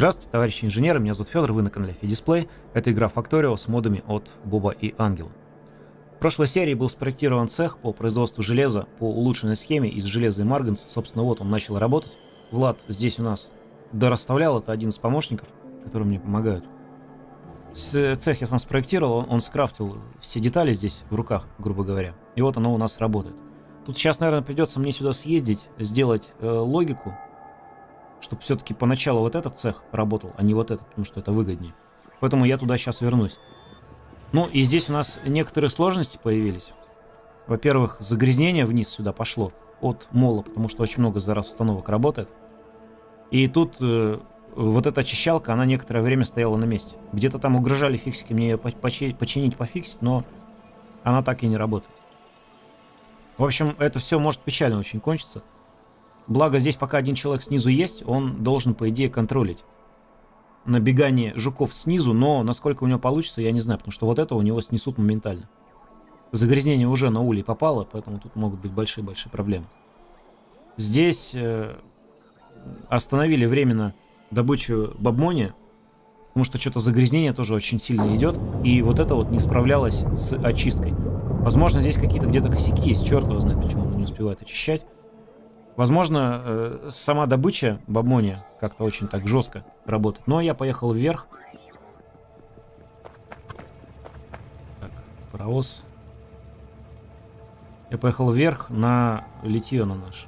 Здравствуйте, товарищи инженеры, меня зовут Федор, вы на канале Фи Дисплей. Это игра Factorio с модами от Боба и Ангела. В прошлой серии был спроектирован цех по производству железа по улучшенной схеме из железа и марганца. Собственно, вот он начал работать. Влад здесь у нас дорасставлял, это один из помощников, которые мне помогают. Цех я сам спроектировал, он скрафтил все детали здесь в руках, грубо говоря. И вот оно у нас работает. Тут сейчас, наверное, придется мне сюда съездить, сделать логику, чтобы все-таки поначалу вот этот цех работал, а не вот этот, потому что это выгоднее. Поэтому я туда сейчас вернусь. Ну и здесь у нас некоторые сложности появились. Во-первых, загрязнение вниз сюда пошло от мола, потому что очень много зараз установок работает. И тут вот эта очищалка, она некоторое время стояла на месте. Где-то там угрожали фиксики мне ее починить, пофиксить, но она так и не работает. В общем, это все может печально очень кончиться. Благо, здесь пока один человек снизу есть, он должен, по идее, контролить набегание жуков снизу, но насколько у него получится, я не знаю, потому что вот это у него снесут моментально. Загрязнение уже на улей попало, поэтому тут могут быть большие-большие проблемы. Здесь остановили временно добычу бобмония, потому что что-то загрязнение тоже очень сильно идет, и вот это вот не справлялось с очисткой. Возможно, здесь какие-то где-то косяки есть, черт его знает, почему он не успевает очищать. Возможно, сама добыча бобмония как-то очень так жестко работает. Но я поехал вверх. Так, паровоз. Я поехал вверх на литье на наш.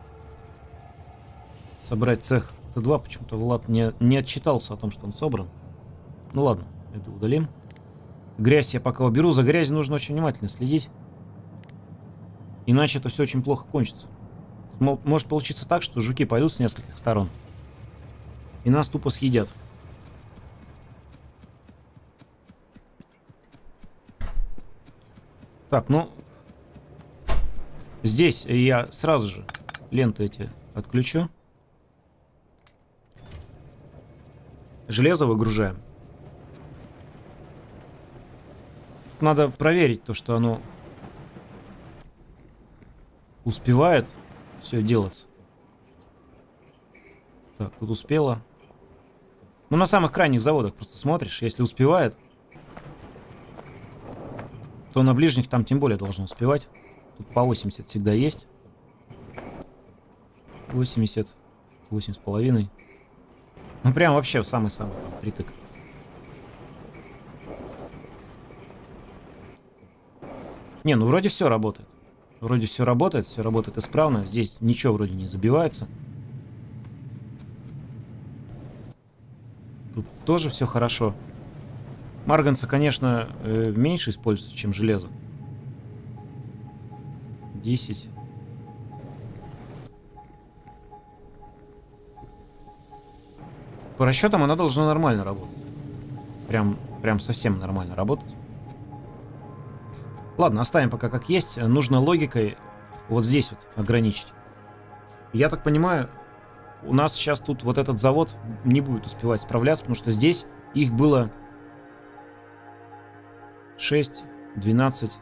Собрать цех Т2. Почему-то Влад не отчитался о том, что он собран. Ну ладно, это удалим. Грязь я пока уберу. За грязью нужно очень внимательно следить. Иначе это все очень плохо кончится. Может получиться так, что жуки пойдут с нескольких сторон. И нас тупо съедят. Так, ну... Здесь я сразу же ленты эти отключу. Железо выгружаем. Тут надо проверить то, что оно успевает все делается. Так, тут успела. Ну, на самых крайних заводах просто смотришь. Если успевает, то на ближних там тем более должен успевать. Тут по 80 всегда есть. 80. 8,5. Ну, прям вообще в самый-самый притык. Не, ну вроде все работает. Вроде все работает исправно. Здесь ничего вроде не забивается. Тут тоже все хорошо. Марганца, конечно, меньше используется, чем железо. 10. По расчетам она должна нормально работать. Прям совсем нормально работать. Ладно, оставим пока как есть. Нужно логикой вот здесь вот ограничить. Я так понимаю, у нас сейчас тут вот этот завод не будет успевать справляться, потому что здесь их было 6, 12.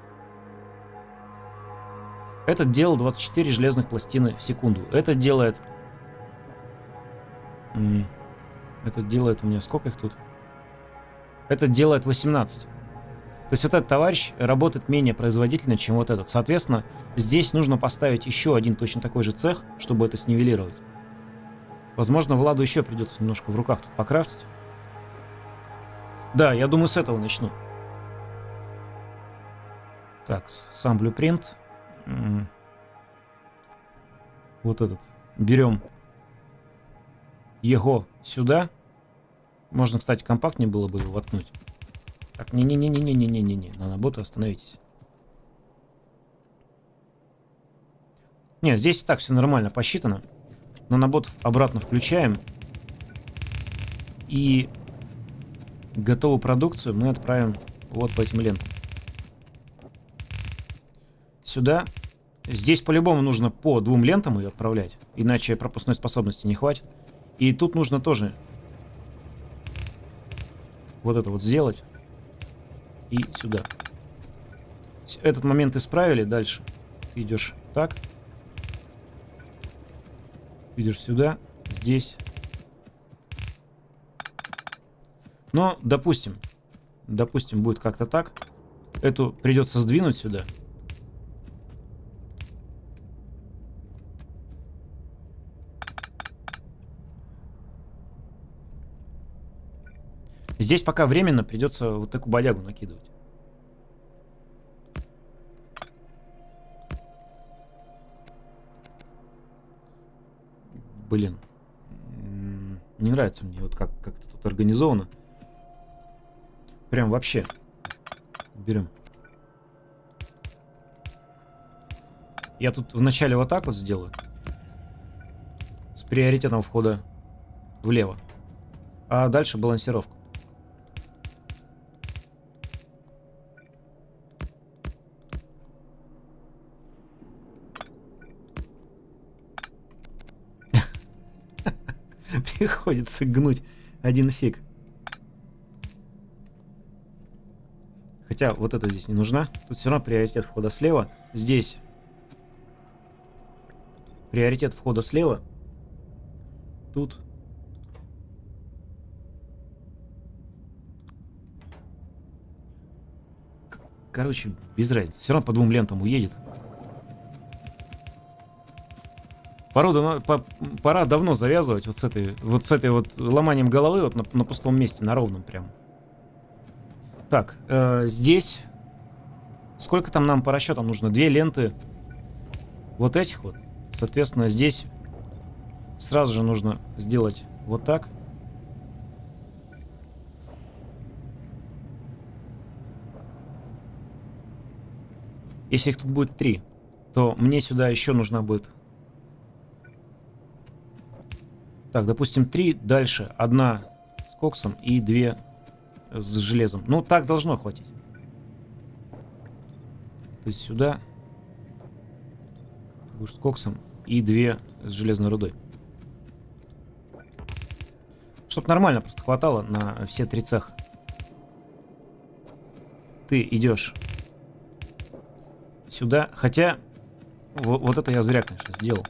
Этот делал 24 железных пластины в секунду. Это делает у меня сколько их тут? Это делает 18. То есть вот этот товарищ работает менее производительно, чем вот этот. Соответственно, здесь нужно поставить еще один точно такой же цех, чтобы это снивелировать. Возможно, Владу еще придется немножко в руках тут покрафтить. Да, я думаю, с этого начну. Так, сам блюпринт. Вот этот. Берем его сюда. Можно, кстати, компактнее было бы его воткнуть. Так, не-не-не-не-не-не-не-не. На работу остановитесь. Не, здесь и так все нормально посчитано. На наботов обратно включаем. И готовую продукцию мы отправим вот по этим лентам. Сюда. Здесь по-любому нужно по двум лентам ее отправлять. Иначе пропускной способности не хватит. И тут нужно тоже вот это вот сделать. И сюда. Этот момент исправили. Дальше ты идешь так. Идешь сюда. Здесь. Но, допустим, будет как-то так. Эту придется сдвинуть сюда. Здесь пока временно придется вот такую бодягу накидывать. Блин. Не нравится мне вот как это тут организовано. Прям вообще. Берем. Я тут вначале вот так вот сделаю. С приоритетом входа влево. А дальше балансировку. Приходится гнуть один фиг. Хотя вот это здесь не нужна. Тут все равно приоритет входа слева. Здесь приоритет входа слева. Тут. Короче, без разницы. Все равно по двум лентам уедет. Пора давно завязывать вот с этой вот ломанием головы вот на пустом месте, на ровном прям. Так, здесь сколько там нам по расчетам нужно? Две ленты вот этих вот. Соответственно, здесь сразу же нужно сделать вот так. Если их тут будет три, то мне сюда еще нужна будет... Так, допустим, 3, дальше 1 с коксом и 2 с железом. Ну, так должно хватить. То есть сюда будешь с коксом и 2 с железной рудой. Чтоб нормально просто хватало на все 3 цеха. Ты идешь сюда. Хотя, вот это я зря, конечно, сделал.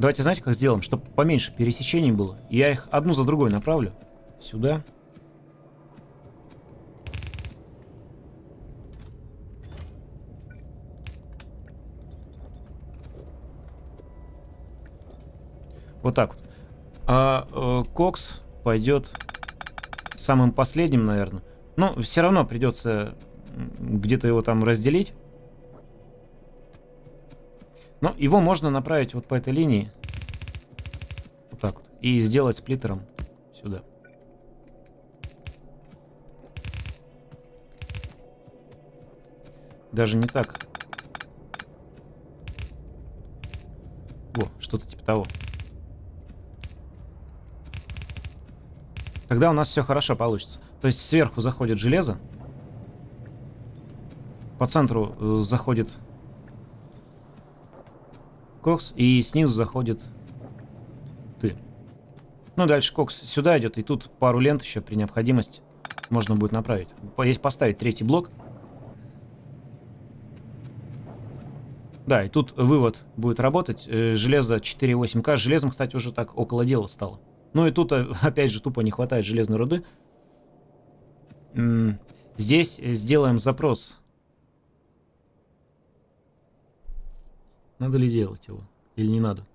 Давайте, знаете, как сделаем, чтобы поменьше пересечений было. Я их одну за другой направлю сюда. Вот так вот. А кокс пойдет самым последним, наверное. Но все равно придется где-то его там разделить. Но его можно направить вот по этой линии. Вот так вот. И сделать сплиттером сюда. Даже не так. О, что-то типа того. Тогда у нас все хорошо получится. То есть сверху заходит железо. По центру заходит... кокс, и снизу заходит ты. Ну, дальше кокс сюда идет, и тут пару лент еще при необходимости можно будет направить. Здесь поставить третий блок. Да, и тут вывод будет работать. Железо 4,8К. Железом, кстати, уже так около дела стало. Ну и тут, опять же, тупо не хватает железной руды. Здесь сделаем запрос. Надо ли делать его? Или не надо?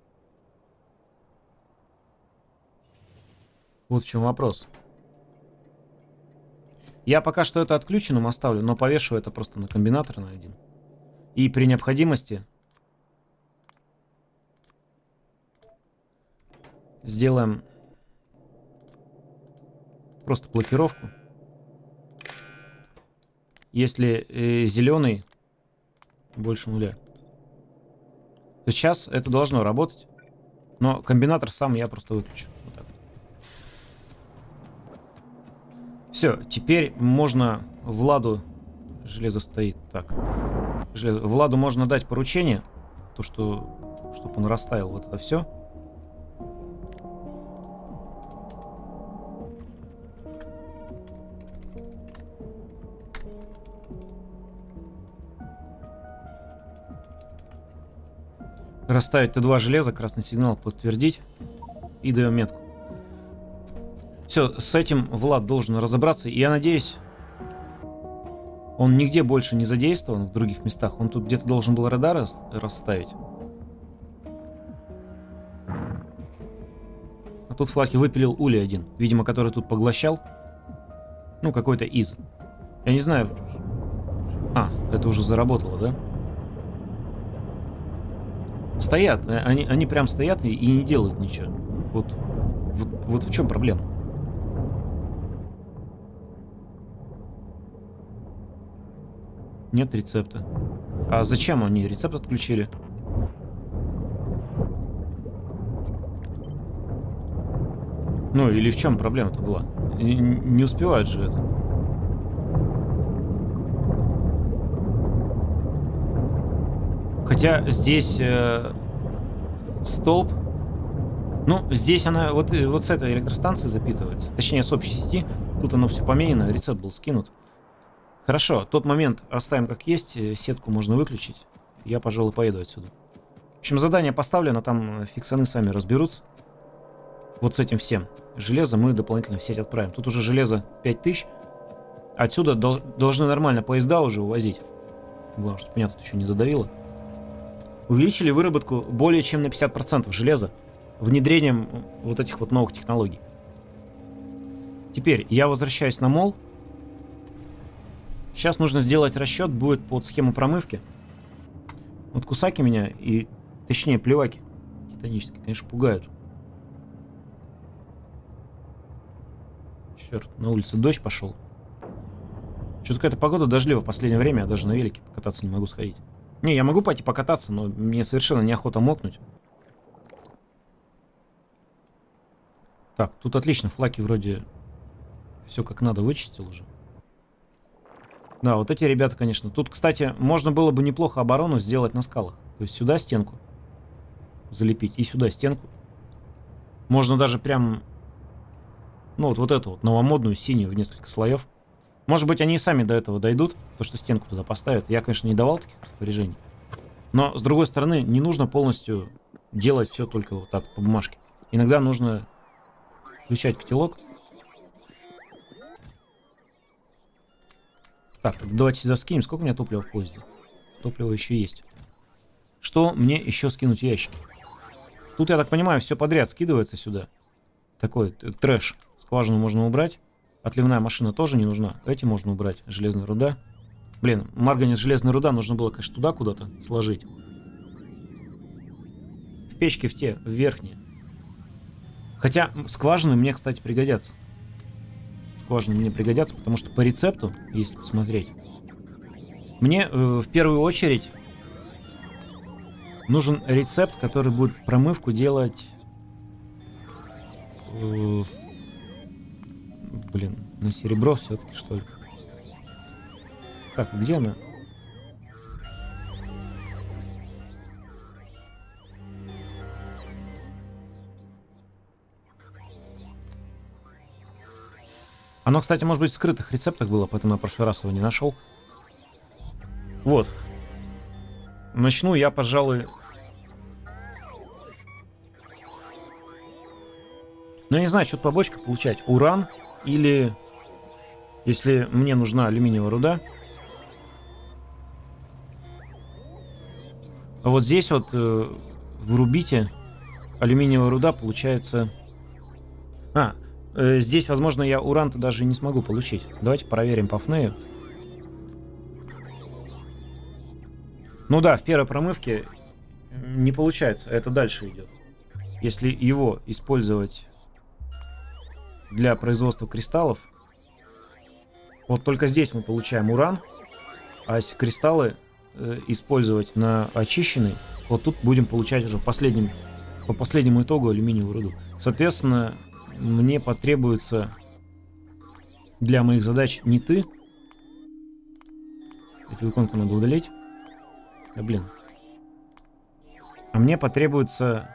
Вот в чем вопрос. Я пока что это отключенным оставлю, но повешу это просто на комбинатор на один. И при необходимости сделаем просто блокировку. Если зеленый больше нуля. То сейчас это должно работать, но комбинатор сам я просто выключу. Вот так. Все, теперь можно Владу... Железо стоит так. Железо. Владу можно дать поручение, то что, чтобы он расставил вот это все. Расставить Т2 железо, красный сигнал подтвердить и даем метку. Все, с этим Влад должен разобраться. И я надеюсь, он нигде больше не задействован в других местах. Он тут где-то должен был радары расставить. А тут Флаки выпилил улей один. Видимо, который тут поглощал. Ну, какой-то из. Я не знаю. А, это уже заработало, да? Стоят. Они прям стоят и не делают ничего. Вот в чем проблема? Нет рецепта. А зачем они рецепт отключили? Ну или в чем проблема-то была? Не успевают же это. Хотя здесь столб. Ну, здесь она вот с этой электростанции запитывается. Точнее, с общей сети. Тут оно все поменено, рецепт был скинут. Хорошо, тот момент оставим как есть, сетку можно выключить. Я, пожалуй, поеду отсюда. В общем, задание поставлено, там фиксаны сами разберутся. Вот с этим всем. Железо мы дополнительно в сеть отправим. Тут уже железо 5000. Отсюда должны нормально поезда уже увозить. Главное, чтобы меня тут еще не задавило. Увеличили выработку более чем на 50% железа внедрением вот этих вот новых технологий. Теперь я возвращаюсь на мол. Сейчас нужно сделать расчет, будет под схему промывки. Вот кусаки меня, и точнее плеваки титанические, конечно, пугают. Черт, на улице дождь пошел. Что-то какая-то погода дождливая в последнее время, я даже на велике покататься не могу сходить. Не, я могу пойти покататься, но мне совершенно неохота мокнуть. Так, тут отлично, Флаки вроде все как надо вычистил уже. Да, вот эти ребята, конечно. Тут, кстати, можно было бы неплохо оборону сделать на скалах. То есть сюда стенку залепить и сюда стенку. Можно даже прям, ну вот эту вот новомодную синюю в несколько слоев. Может быть, они и сами до этого дойдут, то что стенку туда поставят. Я, конечно, не давал таких распоряжений. Но, с другой стороны, не нужно полностью делать все только вот так, по бумажке. Иногда нужно включать котелок. Так, давайте заскинем. Сколько у меня топлива в поезде? Топливо еще есть. Что мне еще скинуть в ящики? Тут, я так понимаю, все подряд скидывается сюда. Такой трэш. Скважину можно убрать. Отливная машина тоже не нужна. Эти можно убрать. Железная руда. Блин, марганец, железная руда нужно было, конечно, туда куда-то сложить. В печке в верхние. Хотя скважины мне, кстати, пригодятся. Скважины мне пригодятся, потому что по рецепту, если посмотреть, мне в первую очередь нужен рецепт, который будет промывку делать. Блин, на серебро все-таки, что ли? Как, где она? Оно, кстати, может быть, в скрытых рецептах было, поэтому я в прошлый раз его не нашел. Вот. Начну я, пожалуй... Ну, я не знаю, что-то по бочке получать. Уран или... Если мне нужна алюминиевая руда. А вот здесь вот в рубите алюминиевая руда получается... А, здесь, возможно, я уран-то даже не смогу получить. Давайте проверим по ФНЭю. Ну да, в первой промывке не получается. Это дальше идет. Если его использовать для производства кристаллов, вот только здесь мы получаем уран, а если кристаллы использовать на очищенный, вот тут будем получать уже по последнему итогу алюминиевую руду. Соответственно, мне потребуется для моих задач не ты. Эту иконку надо удалить. Да блин. А мне потребуется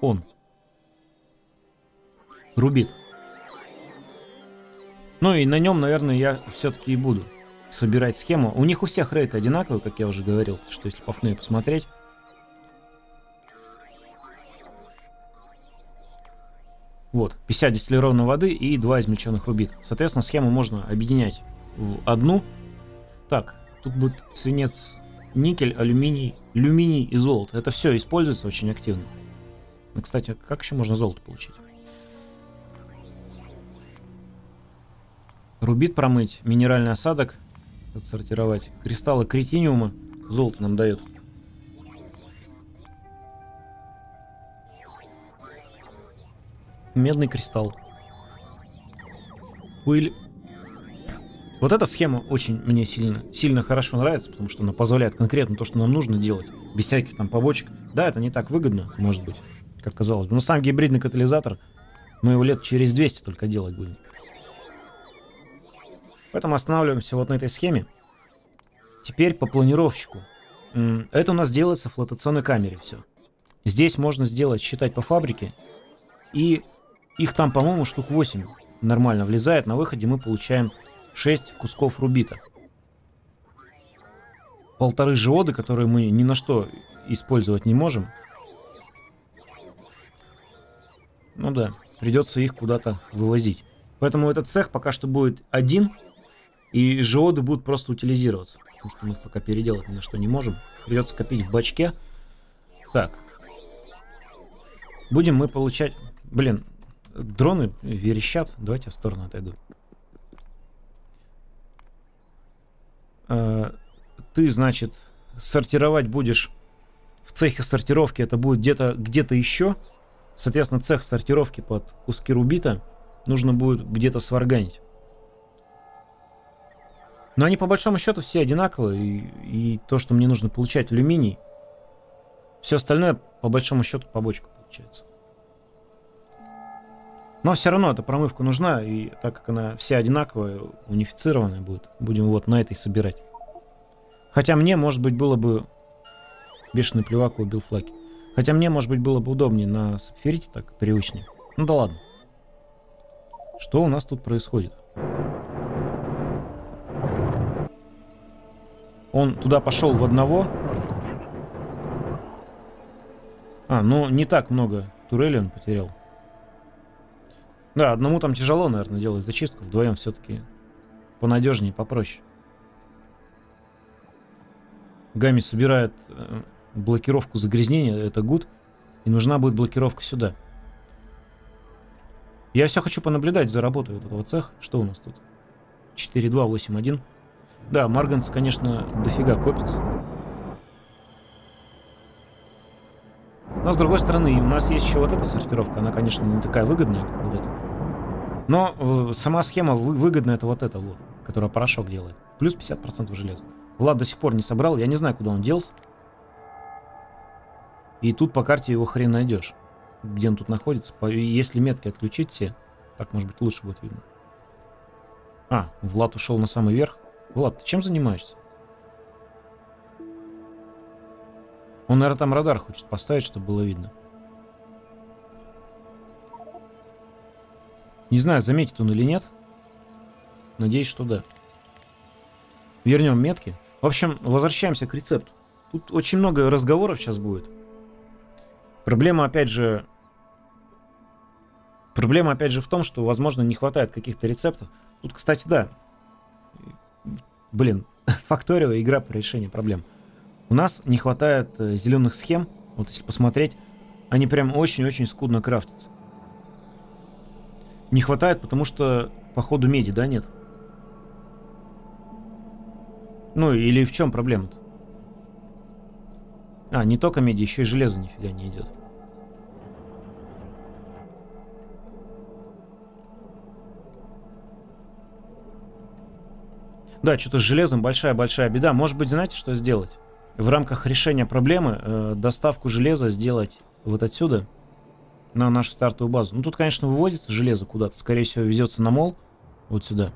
он. Рубит. Ну и на нем, наверное, я все-таки и буду собирать схему. У них у всех рейты одинаковые, как я уже говорил, что если по ФНЭ посмотреть. Вот, 50 дистиллированной воды и 2 измельченных рубит. Соответственно, схему можно объединять в одну. Так, тут будет свинец, никель, алюминий, алюминий и золото. Это все используется очень активно. Ну, кстати, как еще можно золото получить? Рубит промыть, минеральный осадок отсортировать, кристаллы критиниума, золото нам дает. Медный кристалл. Пыль. Вот эта схема очень мне сильно хорошо нравится, потому что она позволяет конкретно то, что нам нужно делать, без всяких там побочек. Да, это не так выгодно, может быть, как казалось бы. Но сам гибридный катализатор, мы его лет через 200 только делать будем. Поэтому останавливаемся вот на этой схеме. Теперь по планировщику. Это у нас делается в флотационной камере все. Здесь можно сделать, считать по фабрике. И их там, по-моему, штук 8 нормально влезает. На выходе мы получаем 6 кусков рубита. 1,5 жиода, которые мы ни на что использовать не можем. Ну да, придется их куда-то вывозить. Поэтому этот цех пока что будет один. И жиоды будут просто утилизироваться. Потому что мы их пока переделать ни на что не можем. Придется копить в бачке. Так. Будем мы получать... Блин, дроны верещат. Давайте я в сторону отойду. Ты, значит, сортировать будешь. В цехе сортировки это будет где-то еще. Соответственно, цех сортировки под куски рубита нужно будет где-то сварганить. Но они по большому счету все одинаковые. И то, что мне нужно получать алюминий, все остальное по большому счету побочка получается. Но все равно эта промывка нужна, и так как она вся одинаковая, унифицированная будет, будем вот на этой собирать. Хотя мне, может быть, было бы... Бешеный плевак убил флаги. Хотя мне, может быть, было бы удобнее на сапфирите, так привычнее. Ну да ладно. Что у нас тут происходит? Он туда пошел в одного. А, ну не так много турели он потерял. Да, одному там тяжело, наверное, делать зачистку. Вдвоем все-таки понадежнее, попроще. Гами собирает блокировку загрязнения. Это good. И нужна будет блокировка сюда. Я все хочу понаблюдать за работой вот этого цеха. Что у нас тут? 4-2-8-1. Да, марганец, конечно, дофига копится. Но с другой стороны, у нас есть еще вот эта сортировка. Она, конечно, не такая выгодная, как вот эта. Но сама схема выгодная, это вот эта вот, которая порошок делает. Плюс 50% железа. Влад до сих пор не собрал. Я не знаю, куда он делся. И тут по карте его хрен найдешь. Где он тут находится. Если метки отключить все, так, может быть, лучше будет видно. А, Влад ушел на самый верх. Влад, ты чем занимаешься? Он, наверное, там радар хочет поставить, чтобы было видно. Не знаю, заметит он или нет. Надеюсь, что да. Вернем метки. В общем, возвращаемся к рецепту. Тут очень много разговоров сейчас будет. Проблема, опять же, в том, что, возможно, не хватает каких-то рецептов. Тут, кстати, да. Блин, Factorio — игра по решению проблем. У нас не хватает зеленых схем. Вот если посмотреть, они прям очень-очень скудно крафтятся. Не хватает, потому что, походу, меди, да, нет? Ну, или в чем проблема-то? А, не только меди, еще и железо нифига не идет. Да, что-то с железом большая-большая беда. Может быть, знаете, что сделать? В рамках решения проблемы доставку железа сделать вот отсюда на нашу стартовую базу. Ну, тут, конечно, вывозится железо куда-то. Скорее всего, везется на мол. Вот сюда.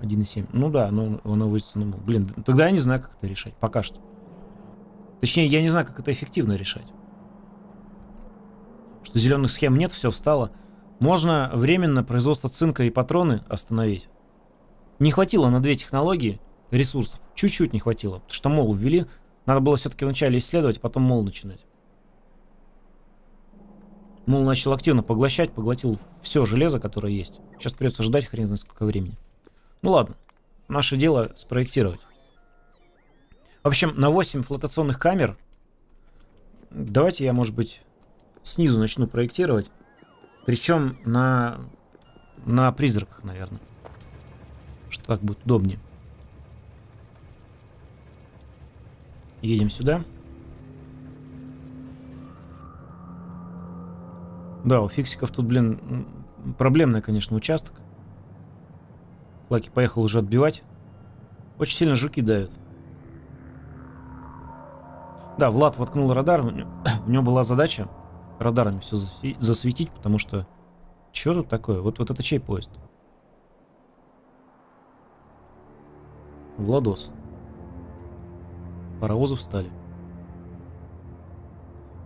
1,7. Ну да, оно вывозится на мол. Блин, тогда я не знаю, как это решать. Пока что. Точнее, я не знаю, как это эффективно решать. Что зеленых схем нет, все встало. Можно временно производство цинка и патроны остановить. Не хватило на 2 технологии ресурсов. Чуть-чуть не хватило. Потому что мол ввели. Надо было все-таки вначале исследовать, потом мол начинать. Мол, начал активно поглощать, поглотил все железо, которое есть. Сейчас придется ждать хрен знает сколько времени. Ну ладно, наше дело спроектировать. В общем, на 8 флотационных камер давайте я, может быть, снизу начну проектировать. Причем на призраках, наверное. Что так будет удобнее. Едем сюда. Да, у фиксиков тут, блин, проблемный, конечно, участок. Лаки поехал уже отбивать. Очень сильно жуки давят. Да, Влад воткнул радар. У него была задача радарами все засветить, потому что... Что тут такое? Вот это чей поезд? Владос. Паровозы встали.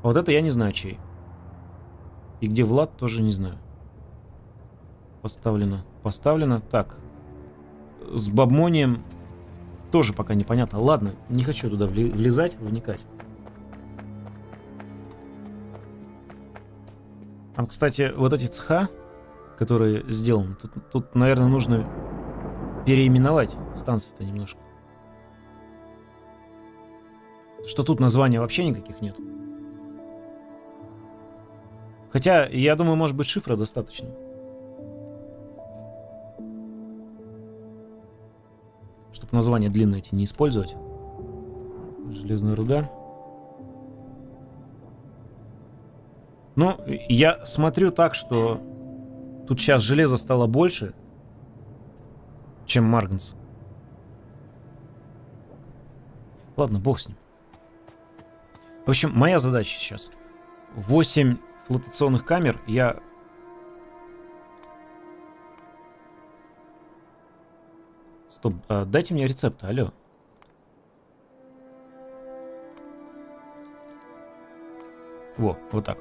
А вот это я не знаю чей. И где Влад, тоже не знаю. Поставлено. Поставлено. Так. С Бобмонием тоже пока непонятно. Ладно, не хочу туда влезать, вникать. Там, кстати, вот эти цеха, которые сделаны, тут наверное, нужно переименовать станции-то немножко. Что тут названия вообще никаких нет. Хотя, я думаю, может быть, шифра достаточно. Чтобы названия длинные эти не использовать. Железная руда. Ну, я смотрю так, что тут сейчас железо стало больше, чем марганец. Ладно, бог с ним. В общем, моя задача сейчас. 8 флотационных камер я... Стоп, дайте мне рецепты, алло. Во, вот так.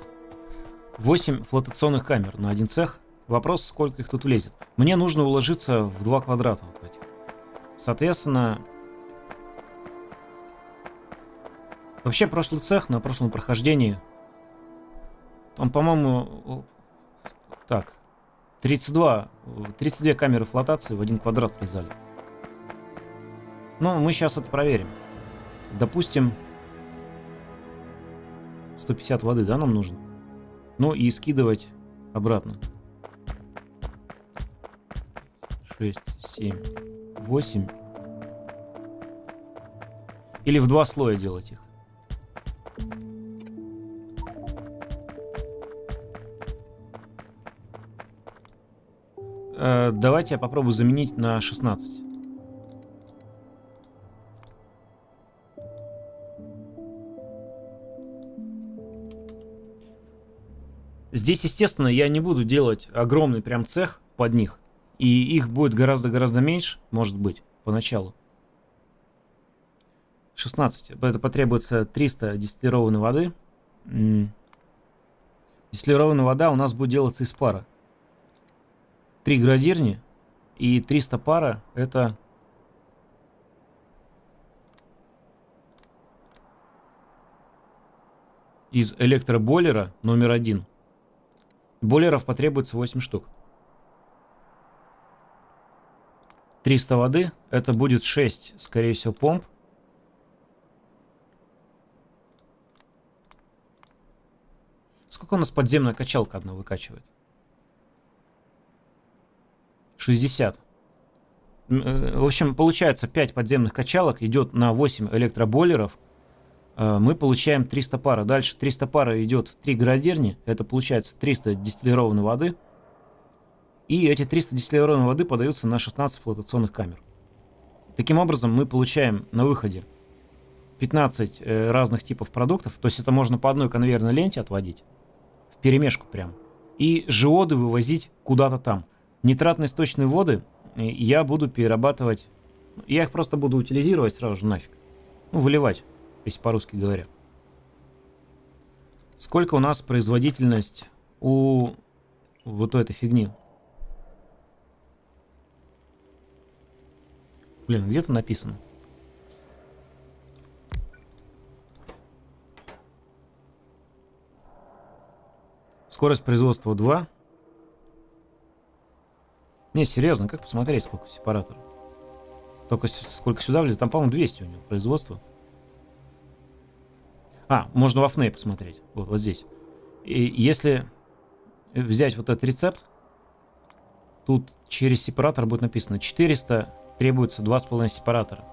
8 флотационных камер на один цех. Вопрос, сколько их тут влезет. Мне нужно уложиться в 2 квадрата. Соответственно... Вообще, прошлый цех на прошлом прохождении... Там, по-моему... Так. 32 камеры флотации в 1 квадрат влезали. Но мы сейчас это проверим. Допустим... 150 воды, да, нам нужно? Ну и скидывать обратно. 6, 7, 8. Или в 2 слоя делать их. Давайте я попробую заменить на 16. Здесь, естественно, я не буду делать огромный прям цех под них. И их будет гораздо-гораздо меньше, может быть, поначалу. 16. Это потребуется 300 дистиллированной воды. Дистиллированная вода у нас будет делаться из пара. 3 градирни и 300 пара это... Из электробойлера номер 1. Бойлеров потребуется 8 штук. 300 воды. Это будет 6, скорее всего, помп. Сколько у нас подземная качалка одна выкачивает? 60. В общем, получается 5 подземных качалок идет на 8 электробойлеров. Мы получаем 300 пара. Дальше 300 пара идет в 3 градирни. Это получается 300 дистиллированной воды. И эти 300 дистиллированной воды подаются на 16 флотационных камер. Таким образом, мы получаем на выходе 15 разных типов продуктов. То есть это можно по одной конвейерной ленте отводить. В перемешку прям. И жиоды вывозить куда-то там. Нитратные сточные воды я буду перерабатывать. Я их просто буду утилизировать сразу же нафиг. Ну, выливать. Если по-русски говоря. Сколько у нас производительность у вот этой фигни? Блин, где-то написано. Скорость производства 2. Не, серьезно, как посмотреть, сколько сепаратора? Только сколько сюда влезет? Там, по-моему, 200 у него производства. А, можно в Афней посмотреть. Вот, вот здесь. И если взять вот этот рецепт, тут через сепаратор будет написано 400, требуется 2,5 сепаратора.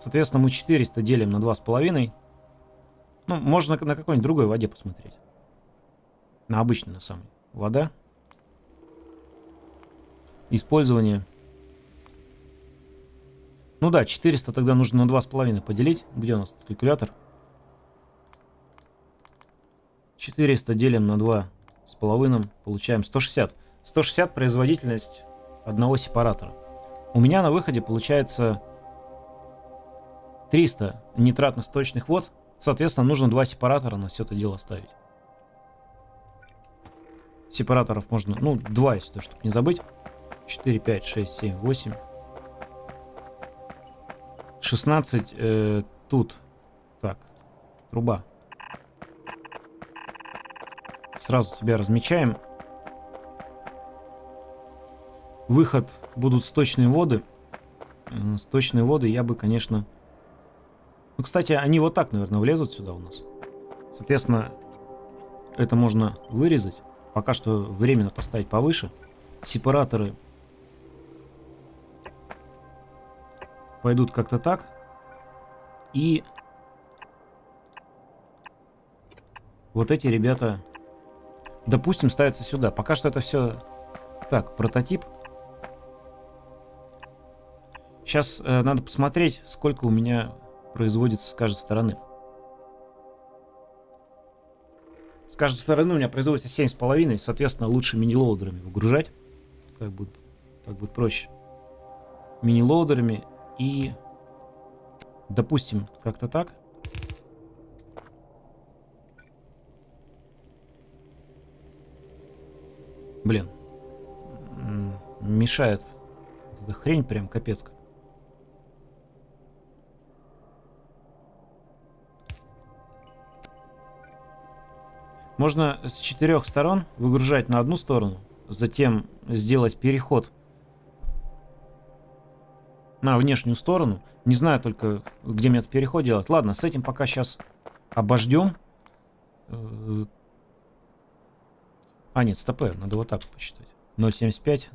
Соответственно, мы 400 делим на 2,5. Ну, можно на какой-нибудь другой воде посмотреть. На обычной, на самой. Вода. Использование. Ну да, 400 тогда нужно на 2,5 поделить. Где у нас калькулятор? 400 делим на 2,5. Получаем 160. 160 производительность одного сепаратора. У меня на выходе получается 300 нитратно-сточных вод. Соответственно, нужно 2 сепаратора на все это дело ставить. Сепараторов можно... Ну, 2, если то, чтобы не забыть. 4, 5, 6, 7, 8. 16 тут. Так, труба. Сразу тебя размечаем. Выход будут сточные воды. Сточные воды я бы, конечно... Ну, кстати, они вот так, наверное, влезут сюда у нас. Соответственно, это можно вырезать. Пока что временно поставить повыше. Сепараторы пойдут как-то так. И вот эти ребята, допустим, ставятся сюда. Пока что это все так, прототип. Сейчас надо посмотреть, сколько у меня... производится с каждой стороны. С каждой стороны у меня производится 7,5. Соответственно, лучше мини-лоудерами выгружать. Так будет проще. Мини-лоудерами и, допустим, как-то так. Блин. Мешает. Эта хрень прям капец как. Можно с 4 сторон выгружать на одну сторону, затем сделать переход на внешнюю сторону. Не знаю только, где мне этот переход делать. Ладно, с этим пока сейчас обождем. А, нет, стоп, надо вот так посчитать. 0,75.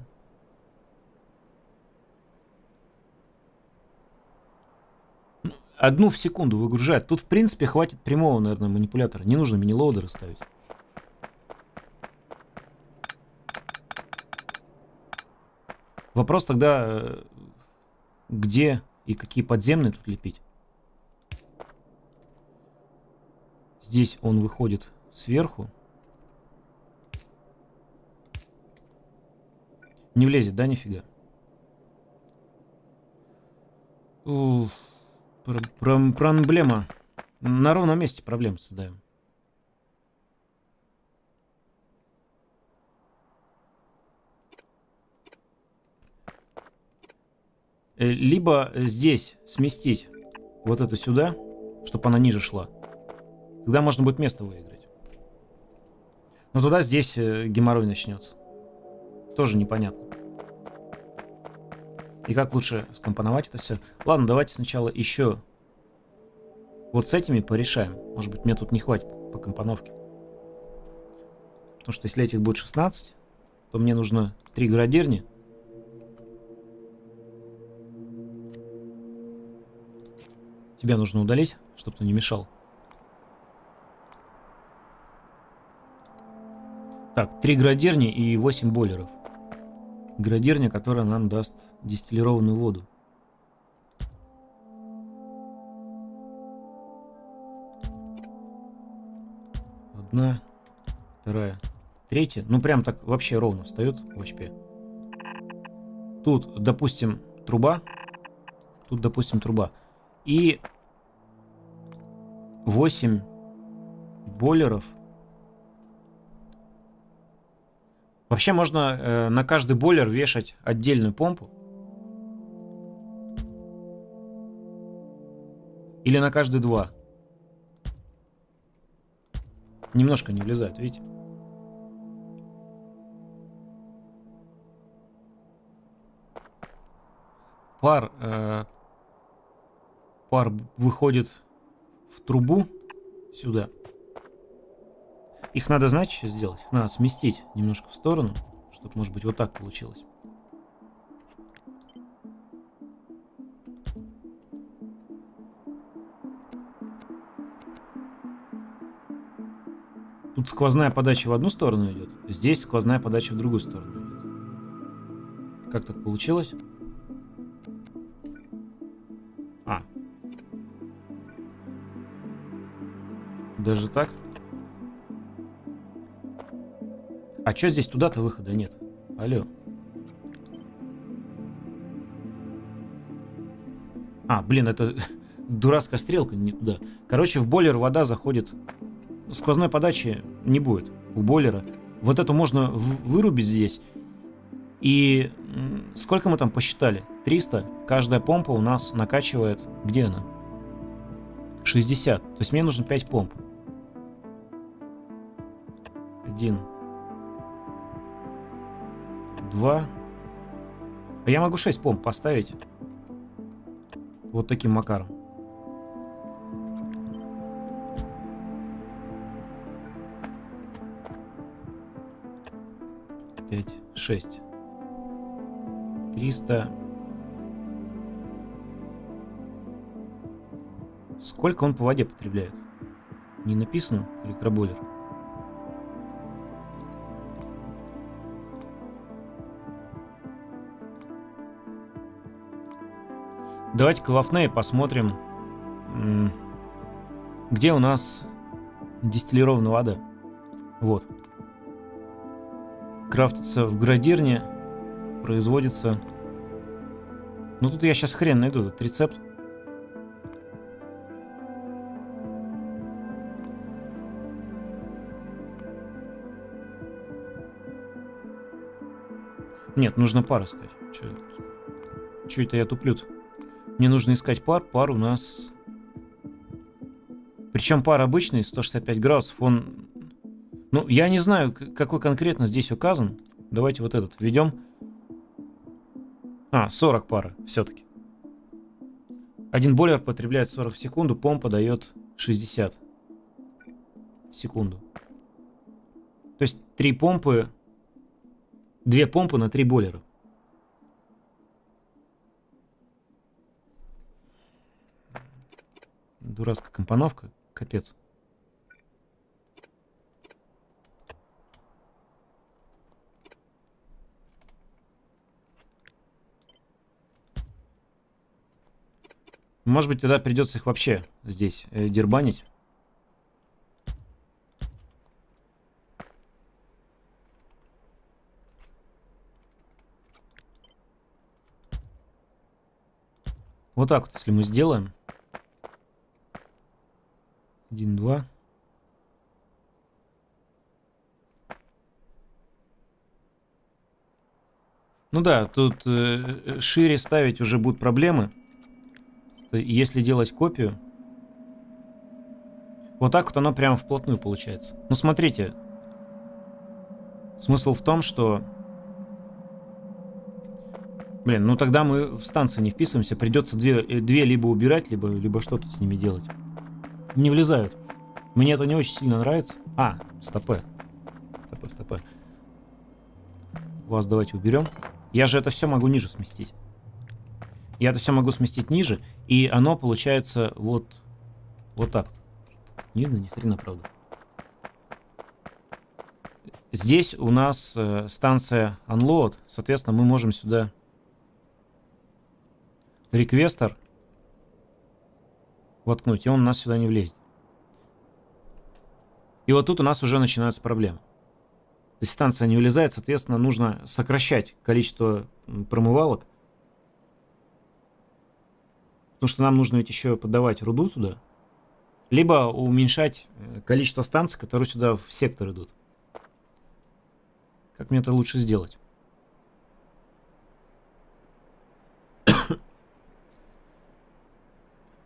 Одну в секунду выгружать. Тут, в принципе, хватит прямого, наверное, манипулятора. Не нужно мини-лоудеры ставить. Вопрос тогда, где и какие подземные тут лепить. Здесь он выходит сверху. Не влезет, да, нифига? Уф. Проблема. На ровном месте проблем создаем. Либо здесь сместить вот эту сюда, чтобы она ниже шла. Тогда можно будет место выиграть. Но туда здесь геморрой начнется. Тоже непонятно. И как лучше скомпоновать это все? Ладно, давайте сначала еще вот с этими порешаем. Может быть, мне тут не хватит по компоновке. Потому что если этих будет 16, то мне нужно 3 градирни. Тебя нужно удалить, чтобы ты не мешал. Так, 3 градирни и 8 бойлеров. Градирня, которая нам даст дистиллированную воду. Одна, вторая, третья. Ну, прям так вообще ровно встает в HP. Тут, допустим, труба. Тут, допустим, труба. И 8 бойлеров. Вообще можно на каждый бойлер вешать отдельную помпу. Или на каждый 2. Немножко не влезает, видите? пар выходит в трубу сюда. Их надо, знаете, что сделать? Их надо сместить немножко в сторону, чтобы, может быть, вот так получилось. Тут сквозная подача в одну сторону идет, здесь сквозная подача в другую сторону идет. Как так получилось? А. Даже так? А что здесь туда-то выхода нет? Алло. А, блин, это дурацкая стрелка не туда. Короче, в бойлер вода заходит. Сквозной подачи не будет у бойлера. Вот эту можно вырубить здесь. И сколько мы там посчитали? 300. Каждая помпа у нас накачивает... Где она? 60. То есть мне нужно 5 помп. 1. 2. Я могу 6 помп поставить. Вот таким макаром. Шесть. 300. Сколько он по воде потребляет? Не написано. Электробойлер. Давайте-ка в Афнее посмотрим, где у нас дистиллированная вода. Вот. Крафтится в градирне, производится. Ну тут я сейчас хрен найду этот рецепт. Нет, нужно пар искать. Чё это я туплю-то? Мне нужно искать пар. Пар у нас, причем пар обычный, 165 градусов. Он... Ну, я не знаю, какой конкретно здесь указан. Давайте вот этот введем. А, 40 пары все-таки. Один бойлер потребляет 40 в секунду, помпа дает 60 в секунду. То есть 3 помпы, 2 помпы на 3 бойлера. Дурацкая компоновка, капец. Может быть, тогда придется их вообще здесь дербанить. Вот так вот, если мы сделаем. 1, 2. Ну да, тут шире ставить уже будут проблемы. Если делать копию, вот так вот оно прямо вплотную получается. Ну смотрите, смысл в том, что, блин, ну тогда мы в станцию не вписываемся, придется две либо убирать, либо что-то с ними делать. Не влезают. Мне это не очень сильно нравится. А, стопэ. Стопэ. Вас давайте уберем. Я же это все могу ниже сместить. Я это все могу сместить ниже, и оно получается вот так. Не видно, ни хрена, правда. Здесь у нас станция Unload, соответственно, мы можем сюда реквестер воткнуть, и он у нас сюда не влезет. И вот тут у нас уже начинаются проблемы. То есть станция не влезает, соответственно, нужно сокращать количество промывалок. Потому что нам нужно ведь еще подавать руду туда. Либо уменьшать количество станций, которые сюда в сектор идут. Как мне это лучше сделать?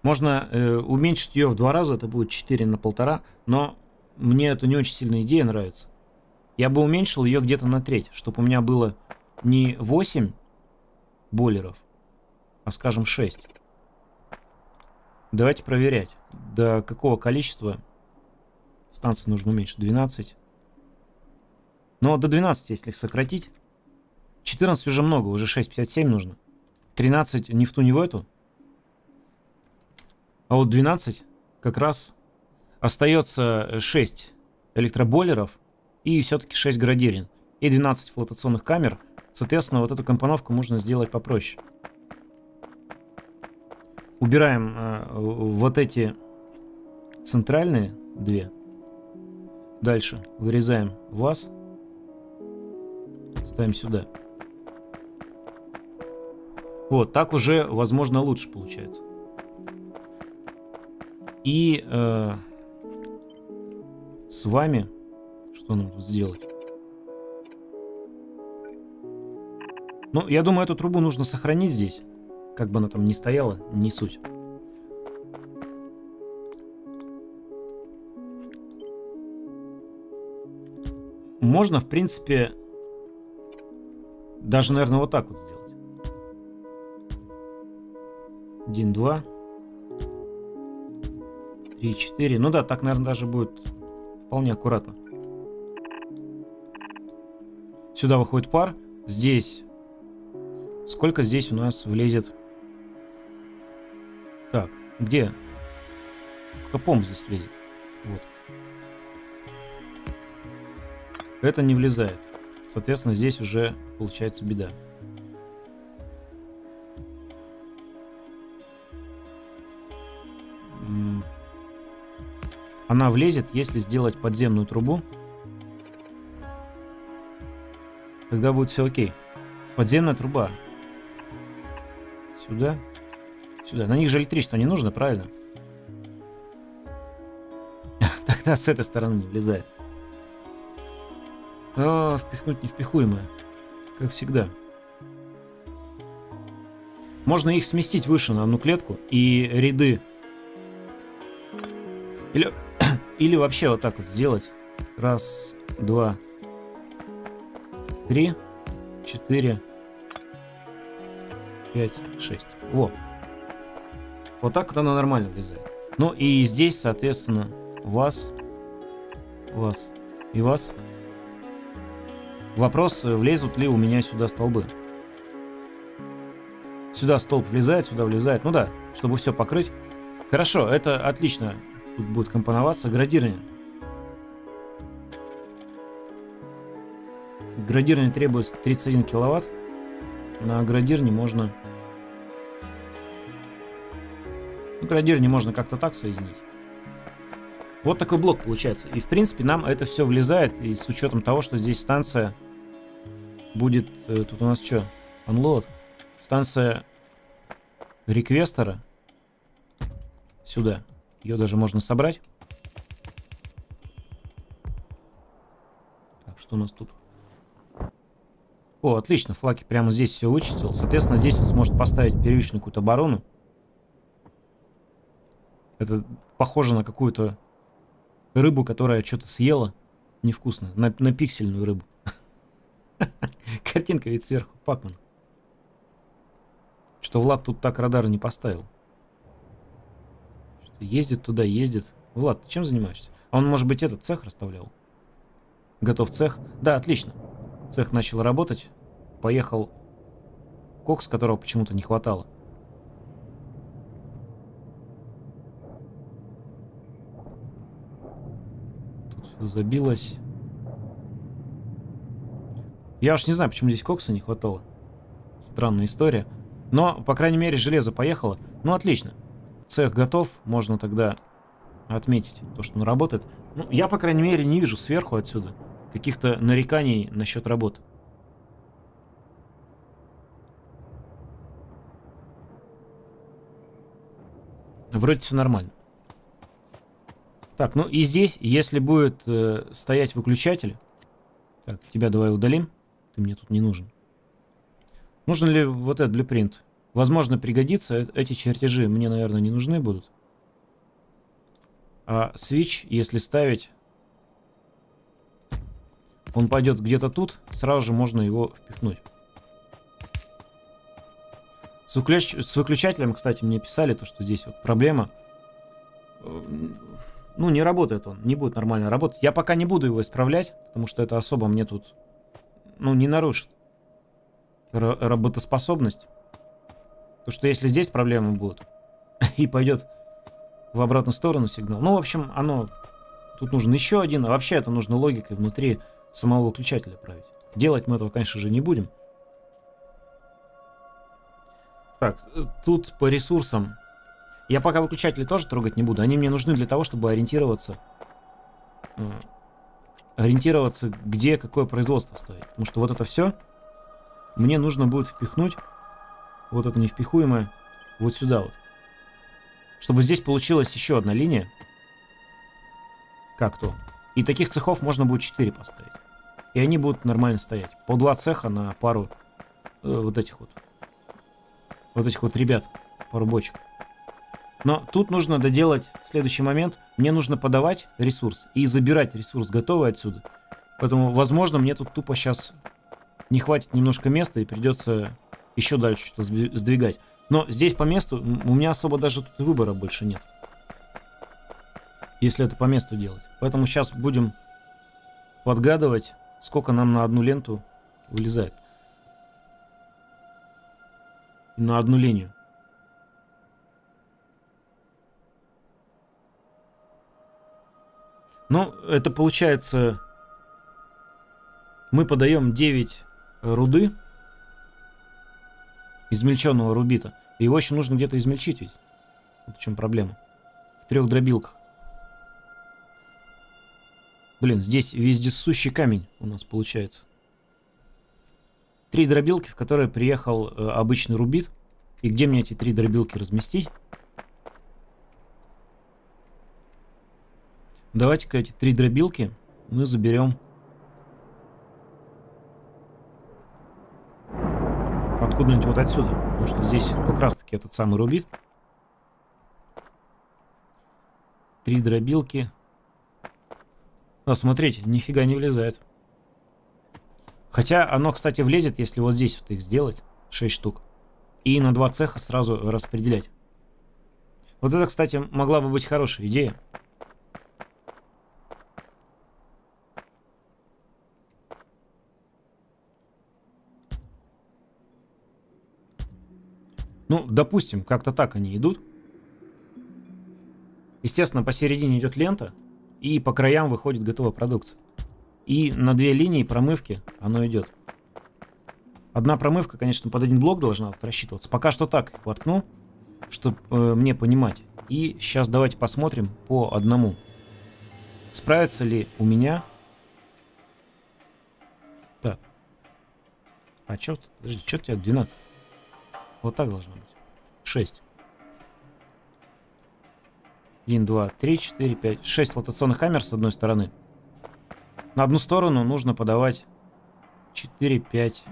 Можно уменьшить ее в 2 раза, это будет 4 на 1,5. Но мне это не очень сильная идея нравится. Я бы уменьшил ее где-то на треть, чтобы у меня было не 8 бойлеров, а скажем 6. Давайте проверять, до какого количества станций нужно уменьшить. 12. Но до 12, если их сократить. 14 уже много, уже 6,57 нужно. 13 ни в ту, ни в эту. А вот 12 как раз остается 6 электробойлеров и все-таки 6 градирин. И 12 флотационных камер. Соответственно, вот эту компоновку можно сделать попроще. Убираем вот эти центральные две. Дальше вырезаем вас. Ставим сюда. Вот, так уже, возможно, лучше получается. И с вами что нам тут сделать? Ну, я думаю, эту трубу нужно сохранить здесь. Как бы она там ни стояла, не суть. Можно, в принципе, даже, наверное, вот так вот сделать. 1, 2, 3, 4. Ну да, так, наверное, даже будет вполне аккуратно. Сюда выходит пар. Здесь... Сколько здесь у нас влезет? Так, где? Капом здесь влезет. Вот. Это не влезает. Соответственно, здесь уже получается беда. Она влезет, если сделать подземную трубу. Тогда будет все окей. Подземная труба. Сюда. Сюда. На них же электричество не нужно, правильно? Тогда с этой стороны не влезает. О, впихнуть невпихуемое. Как всегда. Можно их сместить выше на одну клетку и ряды. Или вообще вот так вот сделать. Раз, два, три, четыре, пять, шесть. Во. Вот так вот она нормально влезает. Ну и здесь, соответственно, вас, вас и вас. Вопрос, влезут ли у меня сюда столбы. Сюда столб влезает, сюда влезает. Ну да, чтобы все покрыть. Хорошо, это отлично. Тут будет компоноваться градирование. Градирование требует 31 киловатт. На градирне можно... Градирне можно как-то так соединить. Вот такой блок получается. И в принципе нам это все влезает. И с учетом того, что здесь станция будет... Тут у нас что? Unload. Станция реквестера. Сюда. Ее даже можно собрать. Так, что у нас тут? О, отлично, флаки прямо здесь все вычистил. Соответственно, здесь он сможет поставить первичную какую-то оборону. Это похоже на какую-то рыбу, которая что-то съела. Невкусно. На пиксельную рыбу. Картинка ведь сверху. Пакман. Что Влад тут так радар не поставил. Ездит туда, ездит. Влад, ты чем занимаешься? А он, может быть, этот цех расставлял? Готов цех? Да, отлично. Цех начал работать. Поехал кокс, которого почему-то не хватало. Тут все забилось. Я уж не знаю, почему здесь кокса не хватало. Странная история. Но, по крайней мере, железо поехало. Ну, отлично. Цех готов, можно тогда отметить то, что он работает. Ну, я, по крайней мере, не вижу сверху отсюда каких-то нареканий насчет работы. Вроде все нормально. Так, ну и здесь, если будет стоять выключатель... Так, тебя давай удалим. Ты мне тут не нужен. Нужен ли вот этот блюпринт? Возможно, пригодится. Эти чертежи мне, наверное, не нужны будут. А свич, если ставить, он пойдет где-то тут, сразу же можно его впихнуть. С выключателем, кстати, мне писали, то, что здесь вот проблема. Ну, не работает он, не будет нормально работать. Я пока не буду его исправлять, потому что это особо мне тут, ну, не нарушит работоспособность. Потому что если здесь проблемы будут, и пойдет в обратную сторону сигнал. Ну, в общем, оно... Тут нужен еще один, а вообще это нужно логикой внутри самого выключателя править. Делать мы этого, конечно же, не будем. Так, тут по ресурсам. Я пока выключатели тоже трогать не буду. Они мне нужны для того, чтобы ориентироваться. Ориентироваться, где какое производство стоит. Потому что вот это все мне нужно будет впихнуть. Вот это невпихуемое. Вот сюда вот. Чтобы здесь получилась еще одна линия. Как то. И таких цехов можно будет 4 поставить. И они будут нормально стоять. По 2 цеха на пару вот этих вот ребят. Пару бочек. Но тут нужно доделать следующий момент. Мне нужно подавать ресурс и забирать ресурс готовый отсюда. Поэтому, возможно, мне тут тупо сейчас не хватит немножко места и придется еще дальше что-то сдвигать. Но здесь по месту у меня особо даже тут выбора больше нет. Если это по месту делать. Поэтому сейчас будем подгадывать, сколько нам на одну ленту вылезает. На одну линию. Ну, это получается, мы подаем 9 руды, измельченного рубита. Его еще нужно где-то измельчить, ведь. Вот в чем проблема. В 3 дробилках. Блин, здесь вездесущий камень у нас получается. 3 дробилки, в которые приехал обычный рубит. И где мне эти 3 дробилки разместить? Давайте-ка эти 3 дробилки мы заберем. Откуда-нибудь вот отсюда. Потому что здесь как раз-таки этот самый рубит. 3 дробилки. Но смотрите, нифига не влезает. Хотя оно, кстати, влезет, если вот здесь вот их сделать. 6 штук. И на 2 цеха сразу распределять. Вот это, кстати, могла бы быть хорошая идея. Ну, допустим, как-то так они идут. Естественно, посередине идет лента, и по краям выходит готовая продукция. И на 2 линии промывки оно идет. Одна промывка, конечно, под 1 блок должна рассчитываться. Пока что так их воткну, чтобы мне понимать. И сейчас давайте посмотрим по одному. Справится ли у меня... Так. А что? Подожди, что у тебя 12? Вот так должно быть. 6. 1, 2, 3, 4, 5. 6 флотационных хаммер с одной стороны. На одну сторону нужно подавать 4, 5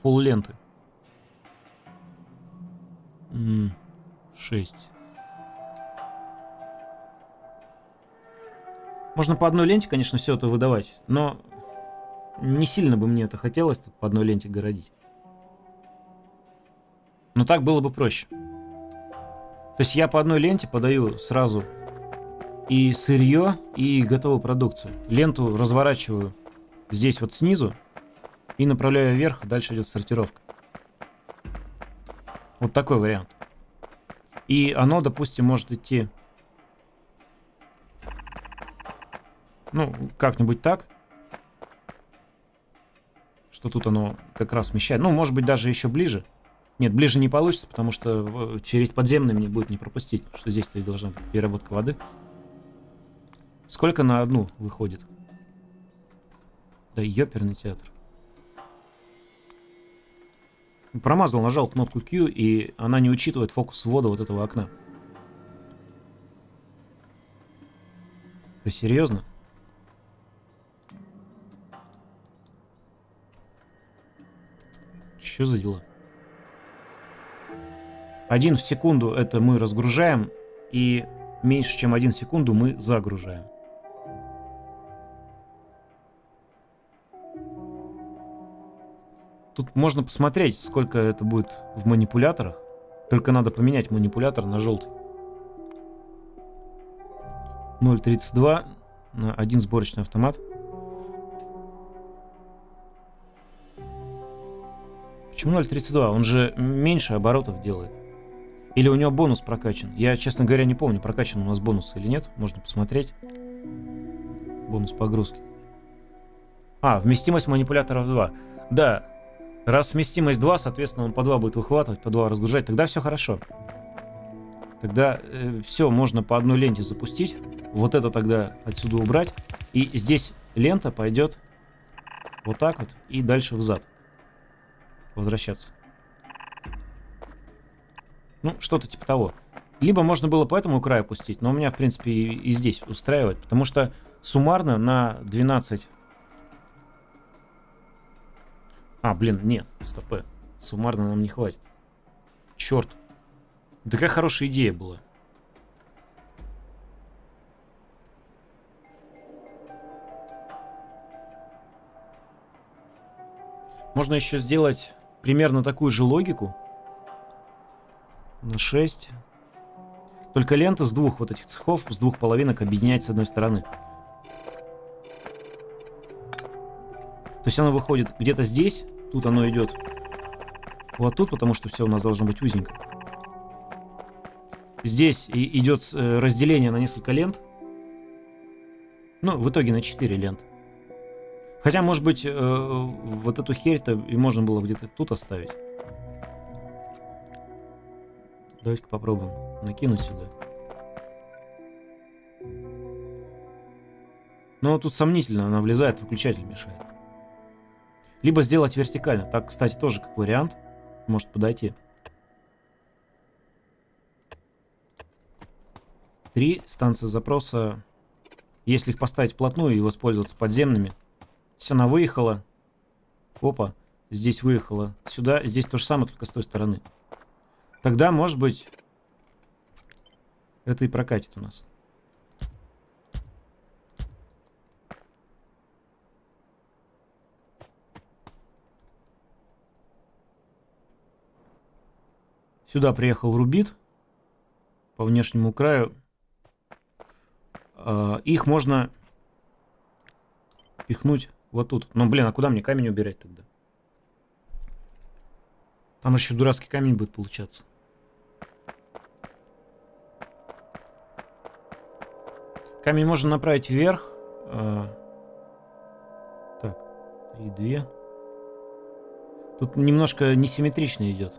полленты. 6. Можно по одной ленте, конечно, все это выдавать. Но не сильно бы мне это хотелось тут по одной ленте городить. Но так было бы проще. То есть я по одной ленте подаю сразу и сырье, и готовую продукцию. Ленту разворачиваю здесь вот снизу и направляю вверх, а дальше идет сортировка. Вот такой вариант. И оно, допустим, может идти... Ну, как-нибудь так. Что тут оно как раз вмещает. Ну, может быть, даже еще ближе. Нет, ближе не получится, потому что через подземный мне будет не пропустить, потому что здесь должна быть переработка воды. Сколько на одну выходит? Да ёперный театр. Промазал, нажал кнопку Q, и она не учитывает фокус ввода вот этого окна. Ты серьезно? Что за дела? 1 в секунду это мы разгружаем, и меньше чем 1 секунду мы загружаем. Тут можно посмотреть, сколько это будет в манипуляторах. Только надо поменять манипулятор на желтый. 0,32 на 1 сборочный автомат. Почему 0,32? Он же меньше оборотов делает. Или у него бонус прокачан? Я, честно говоря, не помню, прокачан у нас бонус или нет. Можно посмотреть. Бонус погрузки. А, вместимость манипуляторов 2. Да, раз вместимость 2, соответственно, он по 2 будет выхватывать, по 2 разгружать. Тогда все хорошо. Тогда все можно по одной ленте запустить. Вот это тогда отсюда убрать. И здесь лента пойдет вот так вот и дальше взад возвращаться. Ну, что-то типа того. Либо можно было по этому краю пустить, но у меня, в принципе, и здесь устраивает, потому что суммарно на 12... А, блин, нет, стоп. Суммарно нам не хватит. Черт. Такая хорошая идея была. Можно еще сделать примерно такую же логику. На 6. Только лента с двух вот этих цехов, с двух половинок объединять с одной стороны. То есть оно выходит где-то здесь, тут оно идет вот тут, потому что все у нас должно быть узенько. Здесь и идет разделение на несколько лент. Ну, в итоге на 4 ленты. Хотя, может быть, вот эту херь-то и можно было где-то тут оставить. Давайте-ка попробуем накинуть сюда. Но тут сомнительно, она влезает, выключатель мешает. Либо сделать вертикально. Так, кстати, тоже как вариант может подойти. 3 станции запроса. Если их поставить вплотную и воспользоваться подземными. Все, она выехала. Опа, здесь выехала. Сюда, здесь то же самое, только с той стороны. Тогда, может быть, это и прокатит у нас. Сюда приехал рубит по внешнему краю. Их можно пихнуть вот тут. Но, блин, а куда мне камень убирать тогда? Там еще дурацкий камень будет получаться. Камень можно направить вверх. Так, 3, 2. Тут немножко несимметрично идет.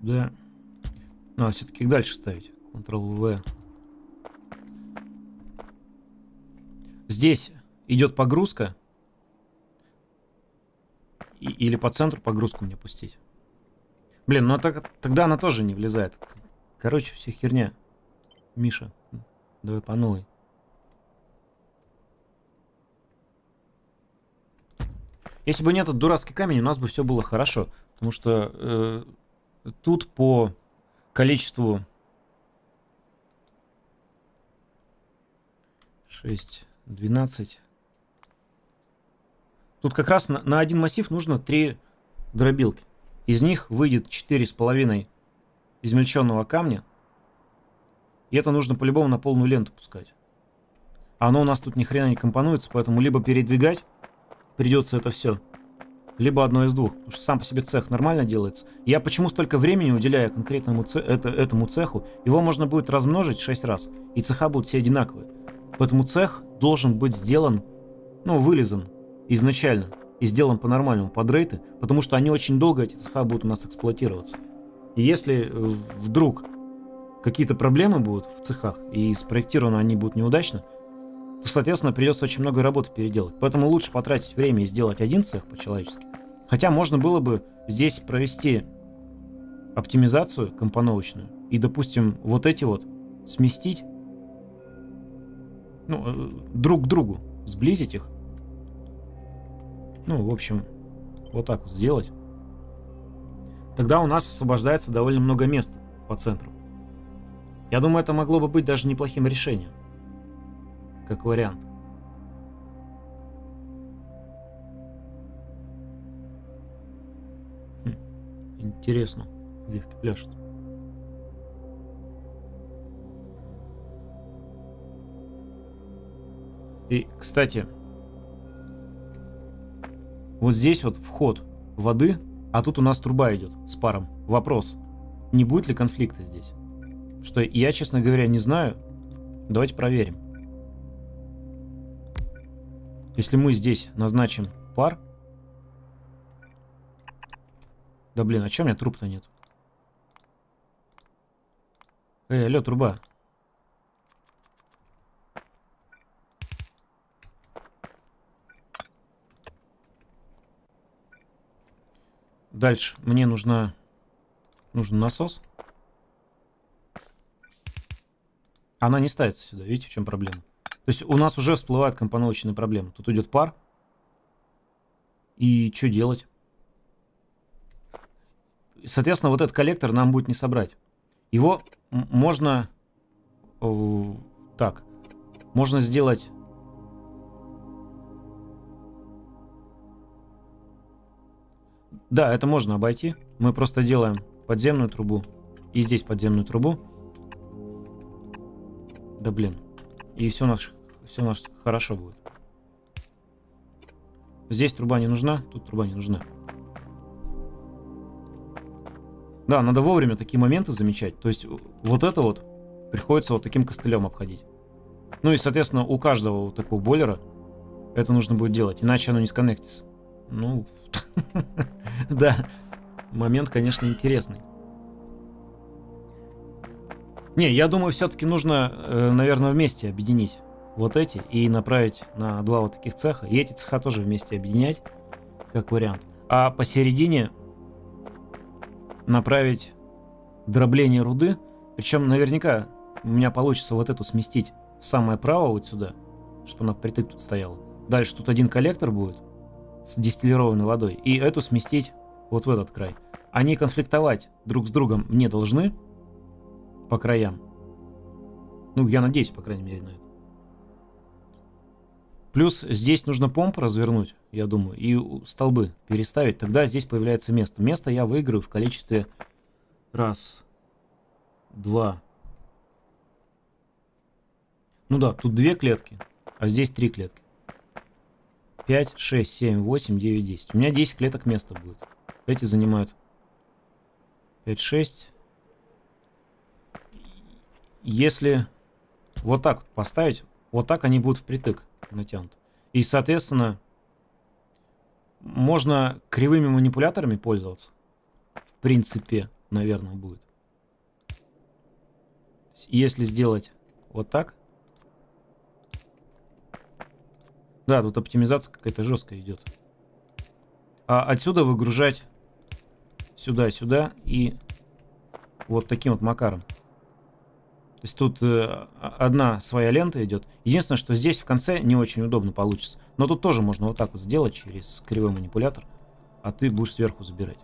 Да. А, все-таки их дальше ставить. Ctrl-V. Здесь идет погрузка. Или по центру погрузку мне пустить. Блин, ну так, тогда она тоже не влезает. Короче, все херня. Миша, давай по новой. Если бы не этот дурацкий камень, у нас бы все было хорошо. Потому что... Тут по количеству 6, 12. Тут как раз на один массив нужно 3 дробилки. Из них выйдет 4,5 измельченного камня. И это нужно по-любому на полную ленту пускать. Оно у нас тут ни хрена не компонуется, поэтому либо передвигать придется это все. Либо одно из двух, потому что сам по себе цех нормально делается. Я почему столько времени уделяю конкретному этому цеху? Его можно будет размножить 6 раз, и цеха будут все одинаковые. Поэтому цех должен быть сделан, ну, вылизан изначально, и сделан по-нормальному под рейты, потому что они очень долго, эти цеха, будут у нас эксплуатироваться. И если вдруг какие-то проблемы будут в цехах, и спроектированы они будут неудачно, то, соответственно, придется очень много работы переделать. Поэтому лучше потратить время и сделать один цех по-человечески. Хотя можно было бы здесь провести оптимизацию компоновочную и, допустим, вот эти вот сместить, ну, друг к другу, сблизить их. Ну, в общем, вот так вот сделать. тогда у нас освобождается довольно много места по центру. Я думаю, это могло бы быть даже неплохим решением, как вариант. Интересно, девки пляшут. И, кстати, вот здесь вот вход воды, а тут у нас труба идет с паром. Вопрос, не будет ли конфликта здесь? Что я, честно говоря, не знаю. Давайте проверим. Если мы здесь назначим пар... Да блин, а чё у меня труб-то нет? Эй, алло, труба. Дальше мне нужен насос. Она не ставится сюда, видите, в чем проблема? То есть у нас уже всплывают компоновочные проблемы. Тут идет пар. И что делать? Соответственно, вот этот коллектор нам будет не собрать. Его можно... Так. Можно сделать... Да, это можно обойти. Мы просто делаем подземную трубу. И здесь подземную трубу. Да блин. И все у нас хорошо будет. Здесь труба не нужна, тут труба не нужна. Да, надо вовремя такие моменты замечать. То есть вот это вот приходится вот таким костылем обходить. Ну и, соответственно, у каждого вот такого бойлера это нужно будет делать. Иначе оно не сконнектится. Ну, да. Момент, конечно, интересный. Не, я думаю, все-таки нужно, наверное, вместе объединить вот эти и направить на два вот таких цеха. И эти цеха тоже вместе объединять, как вариант. А посередине... направить дробление руды. Причем наверняка у меня получится вот эту сместить в самое право вот сюда, чтобы она впритык тут стояла. Дальше тут один коллектор будет с дистиллированной водой. И эту сместить вот в этот край. Они конфликтовать друг с другом не должны по краям. Ну, я надеюсь, по крайней мере, на это. Плюс здесь нужно помпу развернуть, я думаю, и столбы переставить. Тогда здесь появляется место. Место я выиграю в количестве 1, 2. Ну да, тут 2 клетки, а здесь 3 клетки. 5, 6, 7, 8, 9, 10. У меня 10 клеток места будет. Эти занимают 5, 6. Если вот так вот поставить, вот так они будут впритык натянут. И, соответственно, можно кривыми манипуляторами пользоваться. В принципе, наверное, будет. Если сделать вот так. Да, тут оптимизация какая-то жесткая идет. А отсюда выгружать сюда, сюда и вот таким вот макаром. То есть тут одна своя лента идет. Единственное, что здесь в конце не очень удобно получится. Но тут тоже можно вот так вот сделать через кривой манипулятор. А ты будешь сверху забирать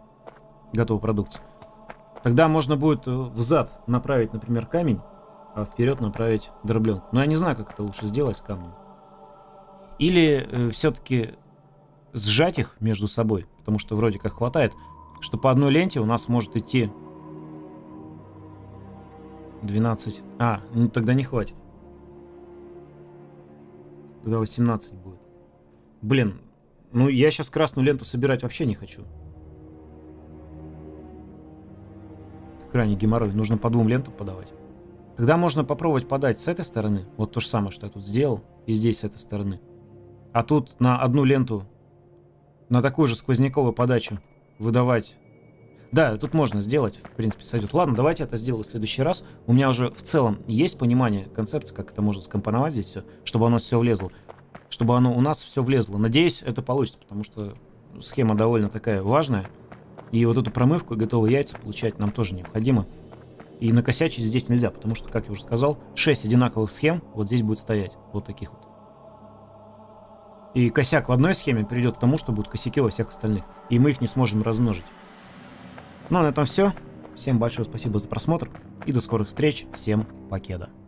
готовую продукцию. Тогда можно будет взад направить, например, камень, а вперед направить дробленку. Но я не знаю, как это лучше сделать с камнем. Или все-таки сжать их между собой. Потому что вроде как хватает, что по одной ленте у нас может идти... 12. А, ну тогда не хватит. Тогда 18 будет. Блин, ну я сейчас красную ленту собирать вообще не хочу. Это крайне геморрой. Нужно по двум лентам подавать. Тогда можно попробовать подать с этой стороны. Вот то же самое, что я тут сделал. И здесь с этой стороны. А тут на одну ленту, на такую же сквозняковую подачу выдавать... Да, тут можно сделать, в принципе, сойдет. Ладно, давайте это сделаю в следующий раз. У меня уже в целом есть понимание концепции, как это можно скомпоновать здесь все, чтобы оно все влезло. Чтобы оно у нас все влезло. Надеюсь, это получится, потому что схема довольно такая важная. И вот эту промывку и готовые яйца получать нам тоже необходимо. И накосячить здесь нельзя, потому что, как я уже сказал, 6 одинаковых схем вот здесь будет стоять. Вот таких вот. И косяк в одной схеме приведет к тому, что будут косяки во всех остальных. И мы их не сможем размножить. Ну а на этом все. Всем большое спасибо за просмотр и до скорых встреч. Всем покеда.